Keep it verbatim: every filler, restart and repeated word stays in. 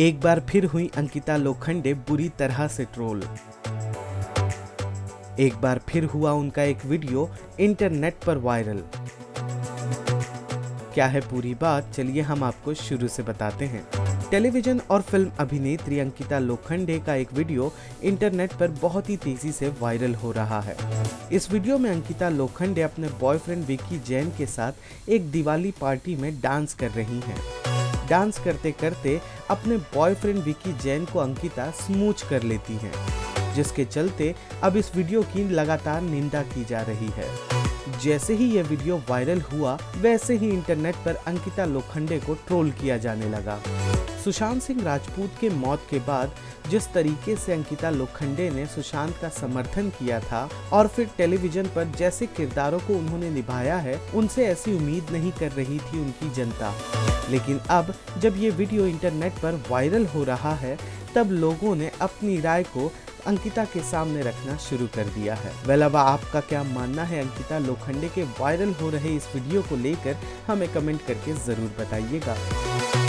एक बार फिर हुई अंकिता लोखंडे बुरी तरह से ट्रोल। एक बार फिर हुआ उनका एक वीडियो इंटरनेट पर वायरल। क्या है पूरी बात, चलिए हम आपको शुरू से बताते हैं। टेलीविजन और फिल्म अभिनेत्री अंकिता लोखंडे का एक वीडियो इंटरनेट पर बहुत ही तेजी से वायरल हो रहा है। इस वीडियो में अंकिता लोखंडे अपने बॉयफ्रेंड विक्की जैन के साथ एक दिवाली पार्टी में डांस कर रही हैं। डांस करते करते अपने बॉयफ्रेंड विक्की जैन को अंकिता स्मूच कर लेती हैं, जिसके चलते अब इस वीडियो की लगातार निंदा की जा रही है। जैसे ही यह वीडियो वायरल हुआ, वैसे ही इंटरनेट पर अंकिता लोखंडे को ट्रोल किया जाने लगा। सुशांत सिंह राजपूत के मौत के बाद जिस तरीके से अंकिता लोखंडे ने सुशांत का समर्थन किया था और फिर टेलीविजन पर जैसे किरदारों को उन्होंने निभाया है, उनसे ऐसी उम्मीद नहीं कर रही थी उनकी जनता। लेकिन अब जब ये वीडियो इंटरनेट पर वायरल हो रहा है, तब लोगों ने अपनी राय को अंकिता के सामने रखना शुरू कर दिया है। वेल, अब आपका क्या मानना है अंकिता लोखंडे के वायरल हो रहे इस वीडियो को लेकर, हमें कमेंट करके जरूर बताइएगा।